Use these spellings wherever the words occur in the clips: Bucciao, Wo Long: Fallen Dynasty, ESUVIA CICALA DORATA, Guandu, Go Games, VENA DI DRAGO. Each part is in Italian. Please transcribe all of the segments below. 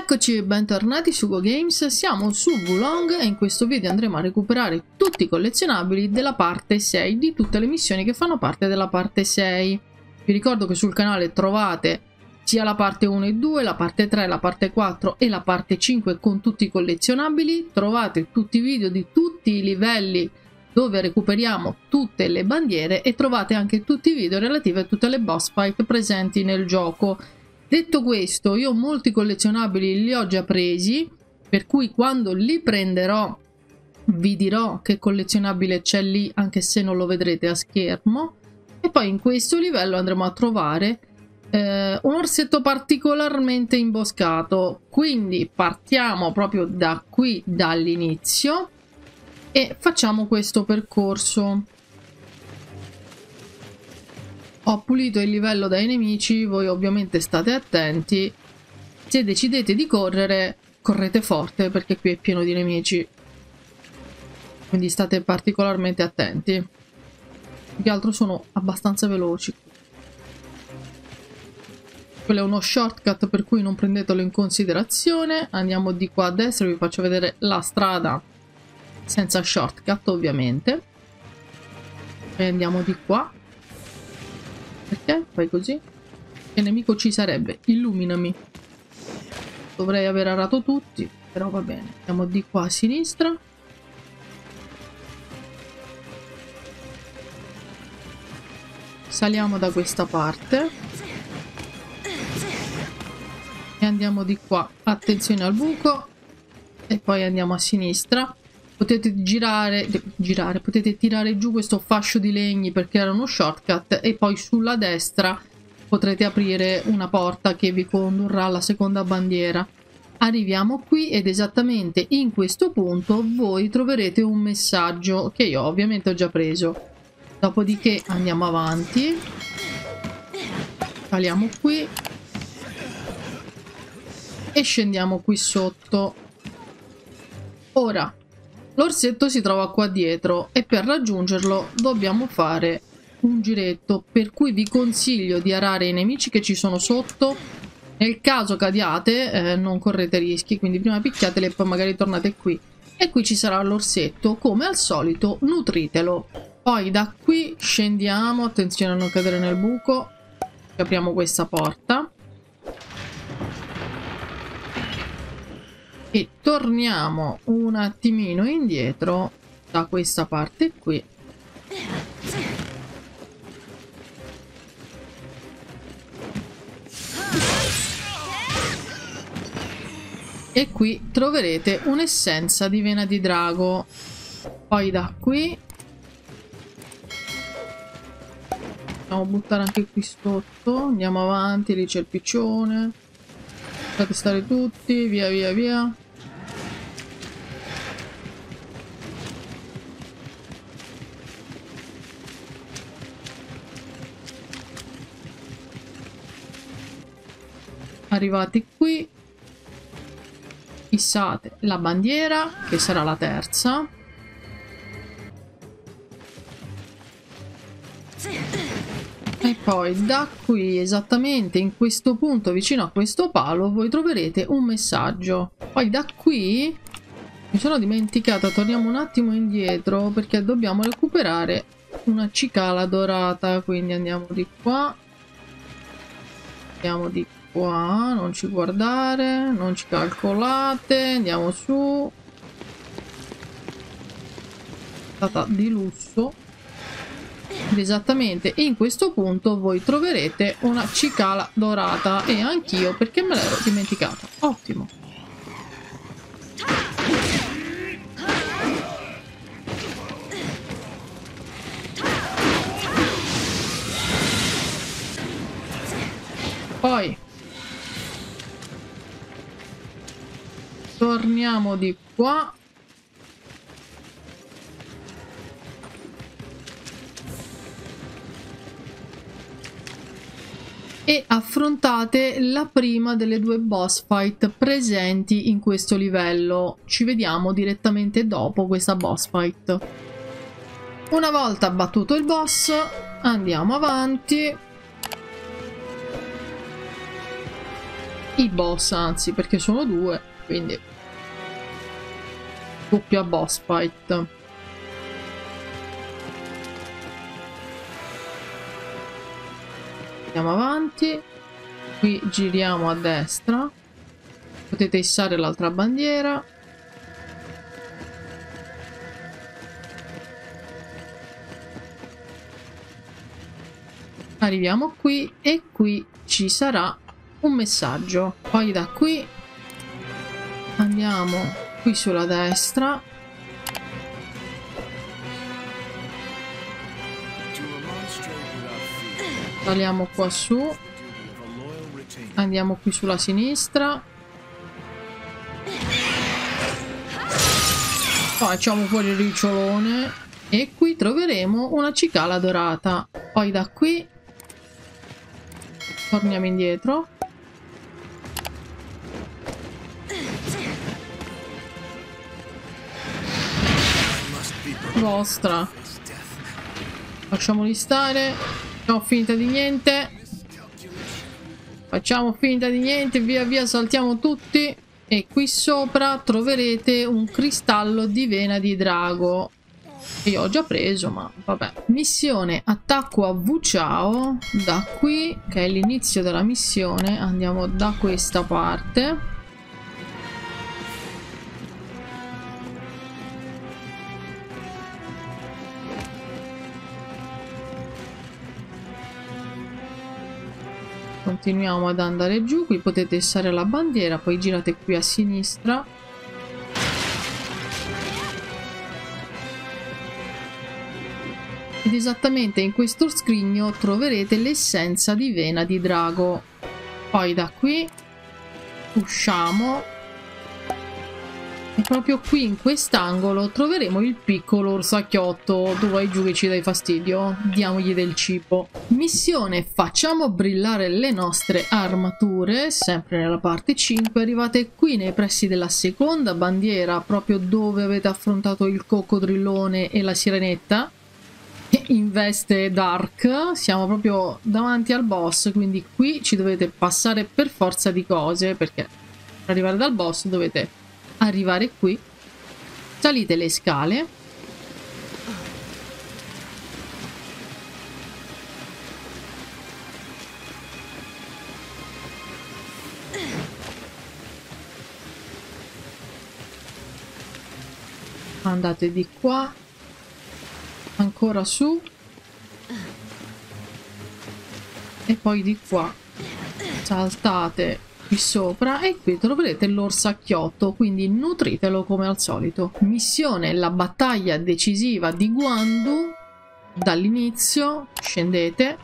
Eccoci, bentornati su Go Games, siamo su Wo Long e in questo video andremo a recuperare tutti i collezionabili della parte 6, di tutte le missioni che fanno parte della parte 6. Vi ricordo che sul canale trovate sia la parte 1 e 2, la parte 3, la parte 4 e la parte 5 con tutti i collezionabili. Trovate tutti i video di tutti i livelli dove recuperiamo tutte le bandiere e trovate anche tutti i video relativi a tutte le boss fight presenti nel gioco. Detto questo, io molti collezionabili li ho già presi, per cui quando li prenderò vi dirò che collezionabile c'è lì, anche se non lo vedrete a schermo. E poi in questo livello andremo a trovare un orsetto particolarmente imboscato, quindi partiamo proprio da qui, dall'inizio, e facciamo questo percorso. Ho pulito il livello dai nemici, voi ovviamente state attenti. Se decidete di correre, correte forte perché qui è pieno di nemici. Quindi state particolarmente attenti. Più che altro sono abbastanza veloci. Quello è uno shortcut, per cui non prendetelo in considerazione. Andiamo di qua a destra, vi faccio vedere la strada senza shortcut ovviamente. E andiamo di qua. Perché fai così? Che nemico ci sarebbe? Illuminami. Dovrei aver arato tutti, però va bene. Andiamo di qua a sinistra. Saliamo da questa parte. E andiamo di qua. Attenzione al buco. E poi andiamo a sinistra. Potete potete tirare giù questo fascio di legni perché era uno shortcut, e poi sulla destra potrete aprire una porta che vi condurrà alla seconda bandiera. Arriviamo qui ed esattamente in questo punto voi troverete un messaggio che io ovviamente ho già preso. Dopodiché andiamo avanti, saliamo qui e scendiamo qui sotto. Ora, l'orsetto si trova qua dietro e per raggiungerlo dobbiamo fare un giretto, per cui vi consiglio di arare i nemici che ci sono sotto. Nel caso cadiate non correte rischi, quindi prima picchiatele e poi magari tornate qui. E qui ci sarà l'orsetto, come al solito nutritelo. Poi da qui scendiamo, attenzione a non cadere nel buco, apriamo questa porta. E torniamo un attimino indietro da questa parte qui. E qui troverete un'essenza di vena di drago. Poi da qui andiamo a buttare anche qui sotto. Andiamo avanti, lì c'è il piccione. Fate stare tutti, via via via. Arrivati qui, fissate la bandiera che sarà la terza. E poi da qui, esattamente in questo punto vicino a questo palo, voi troverete un messaggio. Poi da qui, mi sono dimenticata, torniamo un attimo indietro perché dobbiamo recuperare una cicala dorata. Quindi andiamo di qua, andiamo di qua, non ci guardare, non ci calcolate, andiamo su. È stata di lusso. Ed esattamente in questo punto voi troverete una cicala dorata, e anch'io perché me l'ero dimenticata. Ottimo. Poi torniamo di qua. E affrontate la prima delle due boss fight presenti in questo livello. Ci vediamo direttamente dopo questa boss fight. Una volta battuto il boss, andiamo avanti. i boss, anzi, perché sono due, quindi doppia boss fight. Andiamo avanti, qui giriamo a destra, potete issare l'altra bandiera. Arriviamo qui e qui ci sarà un messaggio. Poi da qui andiamo qui sulla destra. Saliamo qua su. Andiamo qui sulla sinistra. Facciamo fuori il ricciolone e qui troveremo una cicala dorata. Poi da qui torniamo indietro. Vostra. Facciamoli stare. Facciamo finta di niente. Facciamo finta di niente. Via via saltiamo tutti. E qui sopra troverete un cristallo di vena di drago. Io ho già preso, ma vabbè. Missione attacco a Bucciao. Da qui, che è l'inizio della missione, andiamo da questa parte. Continuiamo ad andare giù. Qui potete issare la bandiera, poi girate qui a sinistra. Ed esattamente in questo scrigno troverete l'essenza di vena di drago. Poi da qui usciamo e proprio qui in quest'angolo troveremo il piccolo orsacchiotto. Tu vai giù che ci dai fastidio, diamogli del cibo. Missione facciamo brillare le nostre armature, sempre nella parte 5. Arrivate qui nei pressi della seconda bandiera, proprio dove avete affrontato il coccodrillone e la sirenetta in veste dark. Siamo proprio davanti al boss, quindi qui ci dovete passare per forza di cose, perché per arrivare dal boss dovete arrivare qui. Salite le scale, andate di qua, ancora su e poi di qua, saltate qui sopra e qui troverete l'orsacchiotto, quindi nutritelo come al solito. Missione la battaglia decisiva di Guandu. Dall'inizio scendete.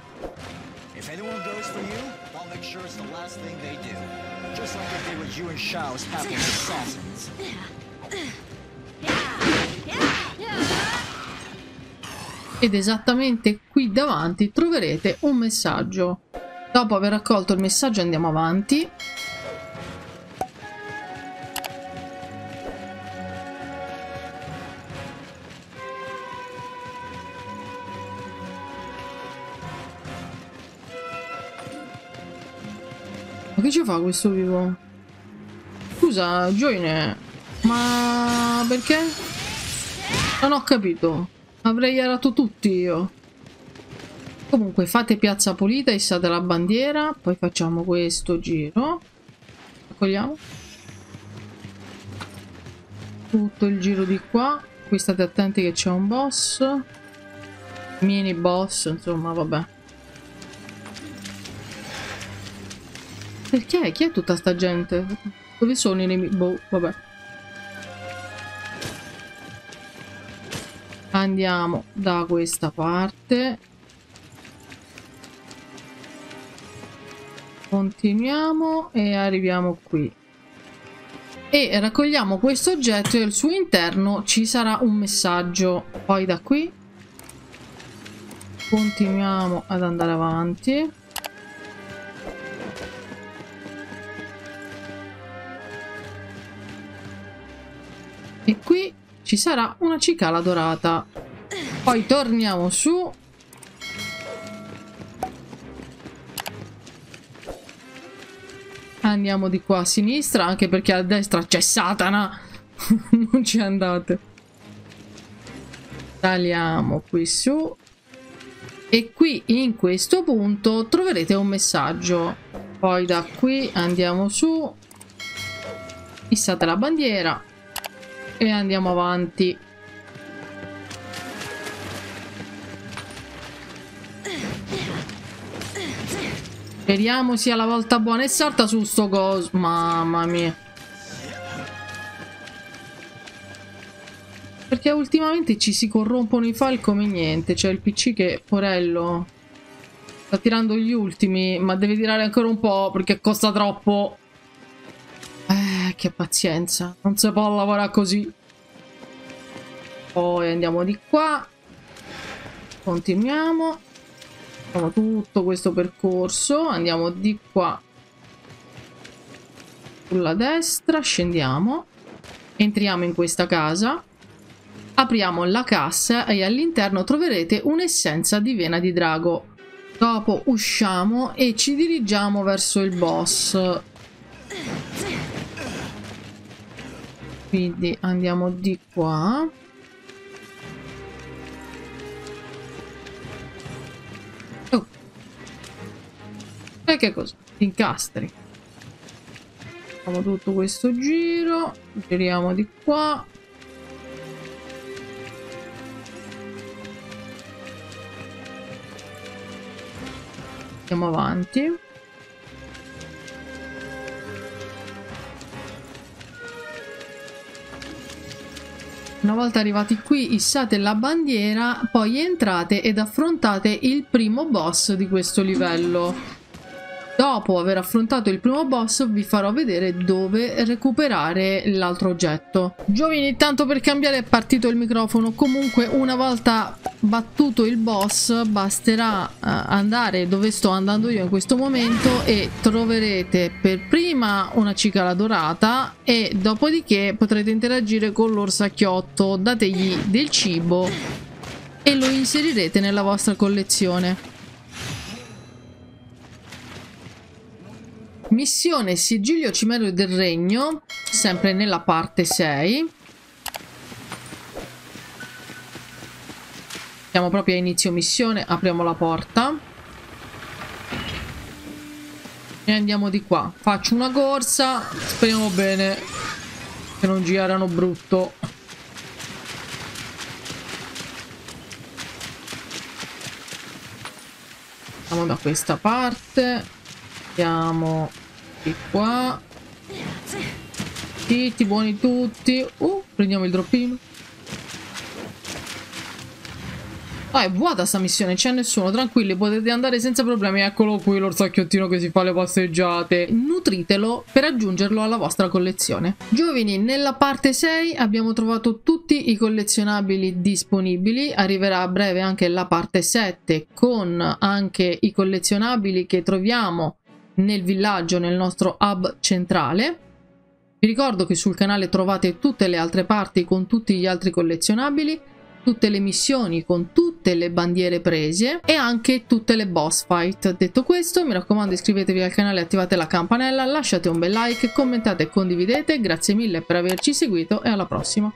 Ed esattamente qui davanti troverete un messaggio. Dopo aver raccolto il messaggio andiamo avanti. Ma che ci fa questo vivo? Scusa, Joine, ma perché? Non ho capito. Avrei arato tutti io. Comunque fate piazza pulita, issate la bandiera, poi facciamo questo giro. Raccogliamo tutto il giro di qua. Qui state attenti che c'è un boss. Mini boss, insomma, vabbè. Perché? Chi è tutta sta gente? Dove sono i nemici? Boh, vabbè. Andiamo da questa parte. Continuiamo e arriviamo qui. E raccogliamo questo oggetto e al suo interno ci sarà un messaggio. Poi da qui continuiamo ad andare avanti. E qui ci sarà una cicala dorata. Poi torniamo su. andiamo di qua a sinistra, anche perché a destra c'è Satana. Non ci andate. Tagliamo qui su. E qui in questo punto troverete un messaggio. Poi da qui andiamo su. Fissate la bandiera. E andiamo avanti. Speriamo sia la volta buona. E salta su sto coso. Mamma mia. Perché ultimamente ci si corrompono i file come niente. C'è il PC che, porello, sta tirando gli ultimi, ma deve tirare ancora un po' perché costa troppo. Che pazienza. Non si può lavorare così. Poi andiamo di qua. Continuiamo. Facciamo tutto questo percorso. Andiamo di qua. Sulla destra. Scendiamo. Entriamo in questa casa. Apriamo la cassa e all'interno troverete un'essenza di vena di drago. Dopo usciamo e ci dirigiamo verso il boss. Quindi andiamo di qua. Oh. E che cosa? Ti incastri. Facciamo tutto questo giro. Giriamo di qua. Andiamo avanti. Una volta arrivati qui, issate la bandiera, poi entrate ed affrontate il primo boss di questo livello. Dopo aver affrontato il primo boss vi farò vedere dove recuperare l'altro oggetto. Giovini, tanto per cambiare è partito il microfono. Comunque, una volta battuto il boss basterà andare dove sto andando io in questo momento e troverete per prima una cicala dorata e dopodiché potrete interagire con l'orsacchiotto, dategli del cibo e lo inserirete nella vostra collezione. Missione Sigillo Cimelio del Regno, sempre nella parte 6. Siamo proprio a inizio missione, apriamo la porta. E andiamo di qua. Faccio una corsa, speriamo bene che non girano brutto. Andiamo da questa parte. Andiamo di qua. Titti, buoni tutti. Prendiamo il droppino. Ah, è vuota sta missione, c'è nessuno, tranquilli, potete andare senza problemi. Eccolo qui l'orsacchiottino che si fa le passeggiate. Nutritelo per aggiungerlo alla vostra collezione. Giovani, nella parte 6 abbiamo trovato tutti i collezionabili disponibili. Arriverà a breve anche la parte 7 con anche i collezionabili che troviamo nel villaggio, nel nostro hub centrale. Vi ricordo che sul canale trovate tutte le altre parti con tutti gli altri collezionabili, tutte le missioni con tutte le bandiere prese e anche tutte le boss fight. Detto questo, mi raccomando, iscrivetevi al canale, attivate la campanella, lasciate un bel like, commentate e condividete. Grazie mille per averci seguito e alla prossima.